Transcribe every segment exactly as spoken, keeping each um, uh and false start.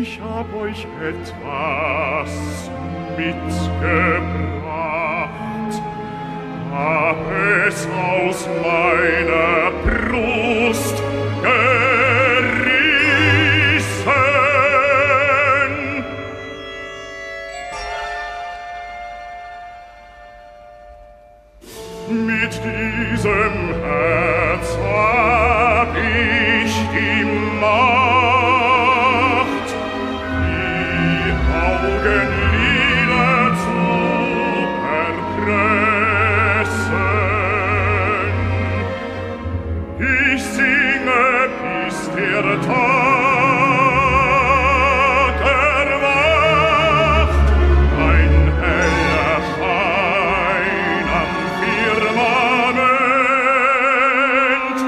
ich hab euch etwas mitgebracht. Hab es aus meiner Brust gerissen. Mit diesem Herz hab ich die Macht, die Augenlider zu erpressen. Ich singe, bis der Tag erwacht, ein heller Schein am Firmament,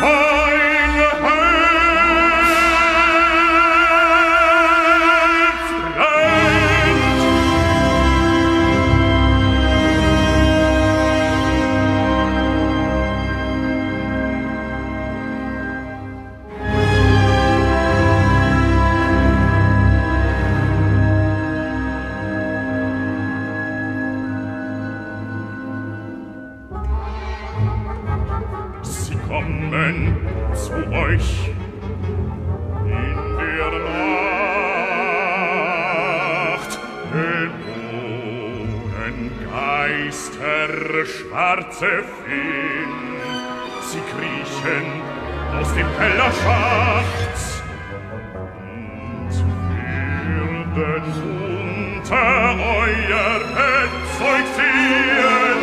mein Herz brennt. Sie kommen zu euch in der Nacht, Dämonen, Geister, schwarze Feen. Sie kriechen aus dem Kellerschacht und würden unter euer Bett seufzieren.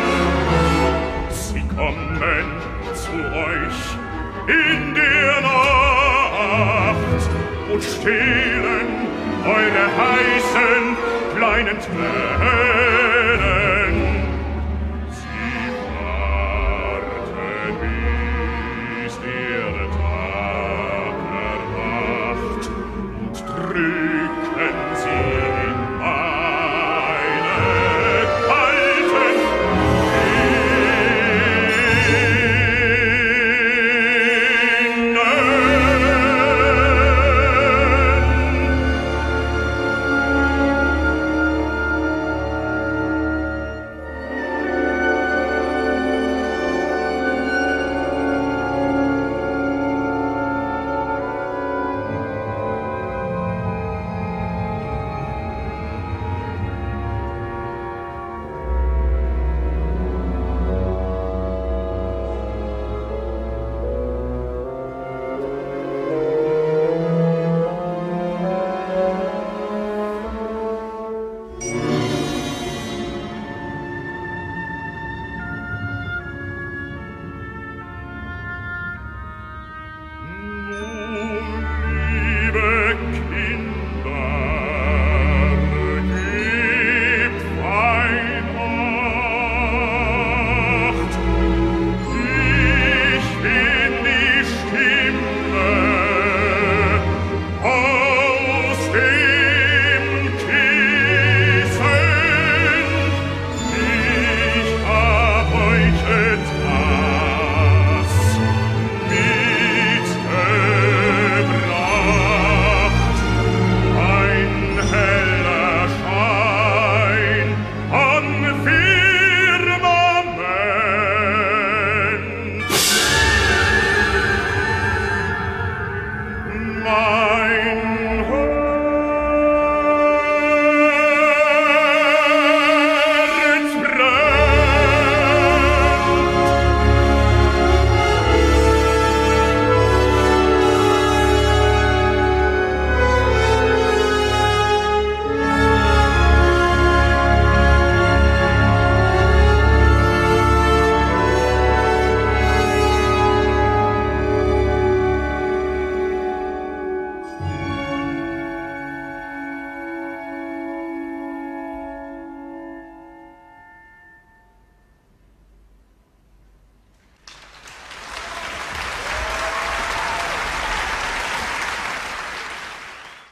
Sie kommen zu euch in der Nacht und stehlen eure heißen kleinen Tränen. Sie warten, bis der Tag erwacht und drücken sie in meine kalten Finger. Mine.